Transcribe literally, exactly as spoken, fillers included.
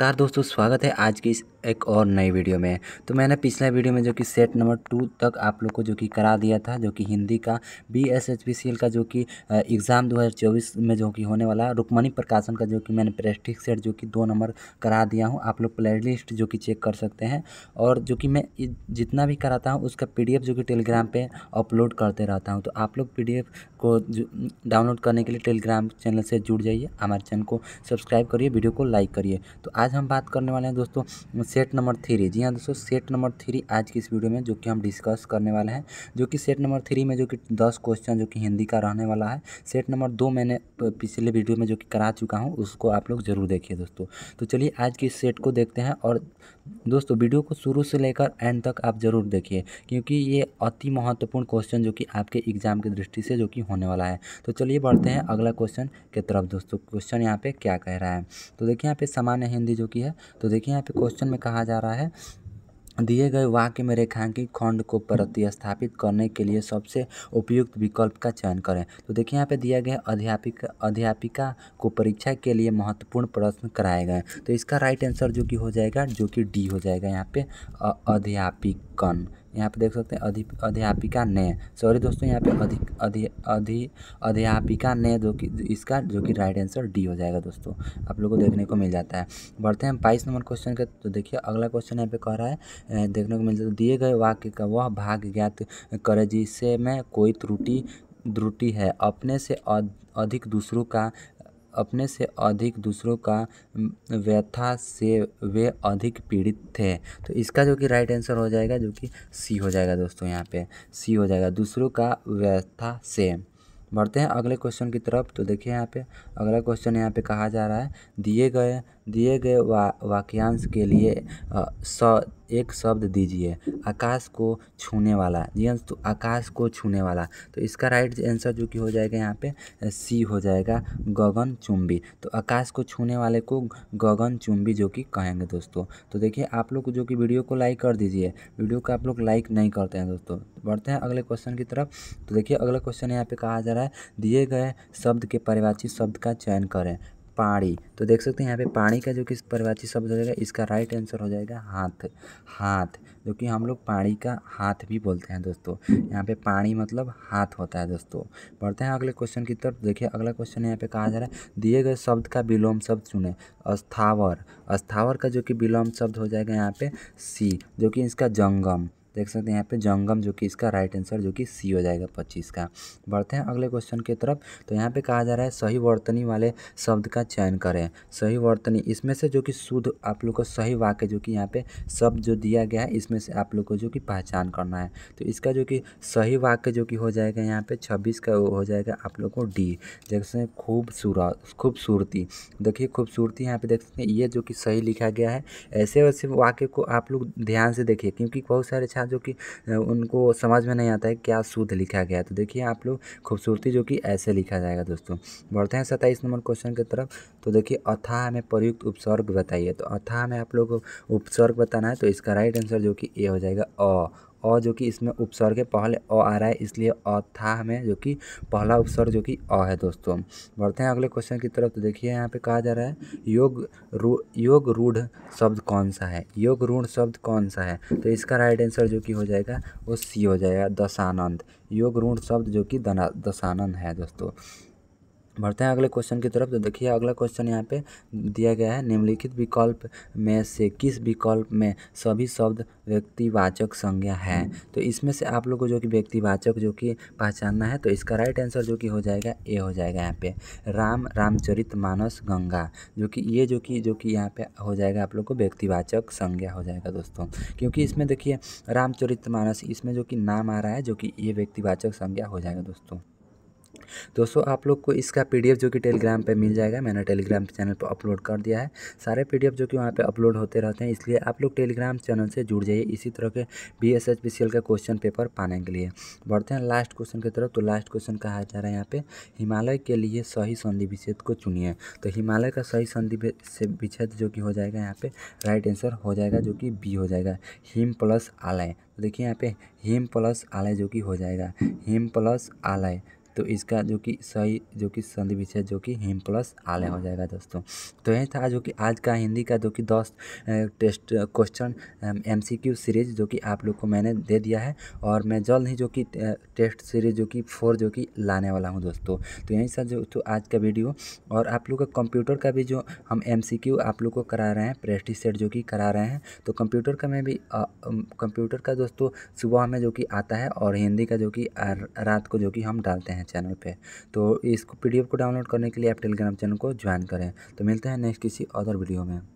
नमस्कार दोस्तों, स्वागत है आज की इस एक और नई वीडियो में। तो मैंने पिछला वीडियो में जो कि सेट नंबर टू तक आप लोग को जो कि करा दिया था, जो कि हिंदी का B S H P C L का जो कि एग्ज़ाम दो हज़ार चौबीस में जो कि होने वाला रुक्मणी प्रकाशन का जो कि मैंने प्रैक्टिस सेट जो कि दो नंबर करा दिया हूं। आप लोग प्ले लिस्ट जो कि चेक कर सकते हैं, और जो कि मैं जितना भी कराता हूँ उसका पी डी एफ जो कि टेलीग्राम पर अपलोड करते रहता हूँ। तो आप लोग पी डी एफ को डाउनलोड करने के लिए टेलीग्राम चैनल से जुड़ जाइए, हमारे चैनल को सब्सक्राइब करिए, वीडियो को लाइक करिए। तो आज हम बात करने वाले हैं दोस्तों सेट नंबर थ्री। जी हाँ दोस्तों, सेट नंबर थ्री आज की इस वीडियो में जो कि हम डिस्कस करने वाले हैं, जो कि सेट नंबर थ्री में जो कि दस क्वेश्चन जो कि हिंदी का रहने वाला है। सेट नंबर दो मैंने पिछले वीडियो में जो कि करा चुका हूँ, उसको आप लोग ज़रूर देखिए दोस्तों। तो चलिए आज की सेट को देखते हैं, और दोस्तों वीडियो को शुरू से लेकर एंड तक आप ज़रूर देखिए, क्योंकि ये अति महत्वपूर्ण क्वेश्चन जो कि आपके एग्ज़ाम की दृष्टि से जो कि होने वाला है। तो चलिए बढ़ते हैं अगला क्वेश्चन की तरफ दोस्तों। क्वेश्चन यहाँ पे क्या कह रहा है, तो देखिए यहाँ पे सामान्य हिंदी जो कि है। तो देखिए यहाँ पे क्वेश्चन में कहा जा रहा है, दिए गए वाक्य में रेखांकित खंड को प्रतिस्थापित करने के लिए सबसे उपयुक्त विकल्प का चयन करें। तो देखिए यहाँ पे दिया गया अध्यापिका अध्यापिका को परीक्षा के लिए महत्वपूर्ण प्रश्न कराए गए। तो इसका राइट आंसर जो कि हो जाएगा, जो कि डी हो जाएगा। यहाँ पे अध्यापिकन, यहाँ पे देख सकते हैं अध्यापिका ने, सॉरी दोस्तों यहाँ पे अधिक अधि अधि अध्यापिका ने जो कि इसका जो कि राइट आंसर डी हो जाएगा दोस्तों। आप लोगों को देखने को मिल जाता है। बढ़ते हैं बाईस नंबर क्वेश्चन के। तो देखिए अगला क्वेश्चन यहाँ पे कह रहा है, देखने को मिल जाता है, दिए गए वाक्य का वह भाग ज्ञात करे जिससे में कोई त्रुटि त्रुटि है। अपने से अधिक दूसरों का अपने से अधिक दूसरों का व्यथा से वे अधिक पीड़ित थे। तो इसका जो कि राइट आंसर हो जाएगा, जो कि सी हो जाएगा दोस्तों। यहाँ पे सी हो जाएगा, दूसरों का व्यथा से। बढ़ते हैं अगले क्वेश्चन की तरफ। तो देखिए यहाँ पे अगला क्वेश्चन यहाँ पे कहा जा रहा है, दिए गए दिए गए वा, वाक्यांश के लिए आ, स एक शब्द दीजिए। आकाश को छूने वाला, जी हाँ, तो आकाश को छूने वाला। तो इसका राइट आंसर जो कि हो जाएगा यहाँ पे सी हो जाएगा, गगनचुंबी। तो आकाश को छूने वाले को गगनचुंबी जो कि कहेंगे दोस्तों। तो देखिए आप लोग जो कि वीडियो को लाइक कर दीजिए, वीडियो को आप लोग लाइक नहीं करते हैं दोस्तों। बढ़ते हैं अगले क्वेश्चन की तरफ। तो देखिए अगला क्वेश्चन यहाँ पर कहा जा रहा है, दिए गए शब्द के परिभाषी शब्द का चयन करें। पानी, तो देख सकते हैं यहाँ पे पानी का जो कि परिभाषी शब्द हो जाएगा, इसका राइट आंसर हो जाएगा हाथ। हाथ जो कि हम लोग पानी का हाथ भी बोलते हैं दोस्तों। यहाँ पे पानी मतलब हाथ होता है दोस्तों। बढ़ते हैं अगले क्वेश्चन की तरफ। देखिए अगला क्वेश्चन यहाँ पे कहा जा रहा है, दिए गए शब्द का विलोम शब्द चुने। अस्थावर, अस्थावर का जो कि विलोम शब्द हो जाएगा यहाँ पे सी, जो कि इसका जंगम। देख सकते हैं यहाँ पे जंगम जो कि इसका राइट आंसर जो कि सी हो जाएगा पच्चीस का। बढ़ते हैं अगले क्वेश्चन की तरफ। तो यहाँ पे कहा जा रहा है, सही वर्तनी वाले शब्द का चयन करें। सही वर्तनी, इसमें से जो कि शुद्ध आप लोग को सही वाक्य जो कि यहाँ पे शब्द जो दिया गया है, इसमें से आप लोग को जो कि पहचान करना है। तो इसका जो कि सही वाक्य जो कि हो जाएगा यहाँ पे छब्बीस का हो जाएगा आप लोग को डी। जैसे खूबसूरत, खूबसूरती, देखिए खूबसूरती यहाँ पर देख सकते हैं, ये जो कि सही लिखा गया है। ऐसे वैसे वाक्य को आप लोग ध्यान से देखिए, क्योंकि बहुत सारे जो कि उनको समझ में नहीं आता है क्या शुद्ध लिखा गया है। तो देखिए आप लोग खूबसूरती जो कि ऐसे लिखा जाएगा दोस्तों। बढ़ते हैं सत्ताईस नंबर क्वेश्चन की तरफ। तो देखिए अथाह में प्रयुक्त उपसर्ग बताइए। तो अथाह में आप लोग उपसर्ग बताना है। तो इसका राइट आंसर जो कि ए हो जाएगा, अ। और जो कि इसमें उपसर्ग के पहले अ आ रहा है, इसलिए अथाह में जो कि पहला उपसर्ग जो कि अ है दोस्तों। बढ़ते हैं अगले क्वेश्चन की तरफ। तो देखिए यहाँ पे कहा जा रहा है, योग रू योग रूढ़ शब्द कौन सा है। योग रूढ़ शब्द कौन सा है। तो इसका राइट आंसर जो कि हो जाएगा वो सी हो जाएगा, दशानंद। योग रूढ़ शब्द जो कि दशानंद है दोस्तों। बढ़ते हैं अगले क्वेश्चन की तरफ। तो देखिए अगला क्वेश्चन यहाँ पे दिया गया है, निम्नलिखित विकल्प में से किस विकल्प में सभी शब्द व्यक्तिवाचक संज्ञा है। तो इसमें से आप लोगों को जो कि व्यक्तिवाचक जो कि पहचानना है। तो इसका राइट आंसर जो कि हो जाएगा ए हो जाएगा। यहाँ पे राम, रामचरितमानस, गंगा, जो कि ये जो कि जो कि यहाँ पे हो जाएगा आप लोग को व्यक्तिवाचक संज्ञा हो जाएगा दोस्तों। क्योंकि इसमें देखिए रामचरितमानस, इसमें जो कि नाम आ रहा है, जो कि ये व्यक्तिवाचक संज्ञा हो जाएगा दोस्तों। दोस्तों आप लोग को इसका पीडीएफ जो कि टेलीग्राम पे मिल जाएगा। मैंने टेलीग्राम चैनल पर अपलोड कर दिया है, सारे पीडीएफ जो कि वहाँ पे अपलोड होते रहते हैं, इसलिए आप लोग टेलीग्राम चैनल से जुड़ जाइए इसी तरह के बीएसएचपीसीएल का क्वेश्चन पेपर पाने के लिए। बढ़ते हैं लास्ट क्वेश्चन की तरफ। तो लास्ट क्वेश्चन कहा जा रहा है यहाँ पे, हिमालय के लिए सही संधि विच्छेद को चुनिए। तो हिमालय का सही संधि विच्छेद जो कि हो जाएगा यहाँ पे राइट आंसर हो जाएगा जो कि बी हो जाएगा, हिम प्लस आलय। देखिए यहाँ पे हिम प्लस आलय जो कि हो जाएगा, हिम प्लस आलय। तो इसका जो कि सही जो कि संधि विच्छेद जो कि हिम प्लस आलय हो जाएगा दोस्तों। तो यह था जो कि आज का हिंदी का जो कि दस टेस्ट क्वेश्चन एमसीक्यू सीरीज जो कि आप लोग को मैंने दे दिया है, और मैं जल्द ही जो कि टेस्ट सीरीज जो कि फोर जो कि लाने वाला हूँ दोस्तों। तो यही सब जो तो आज का वीडियो, और आप लोग का कंप्यूटर का भी जो हम एमसीक्यू आप लोग को करा रहे हैं प्रैक्टिस सेट जो कि करा रहे हैं, तो कंप्यूटर का मैं भी कंप्यूटर का दोस्तों सुबह हमें जो कि आता है और हिंदी का जो कि रात को जो कि हम डालते हैं चैनल पे। तो इसको पीडीएफ को डाउनलोड करने के लिए आप टेलीग्राम चैनल को ज्वाइन करें। तो मिलते हैं नेक्स्ट किसी अदर वीडियो में।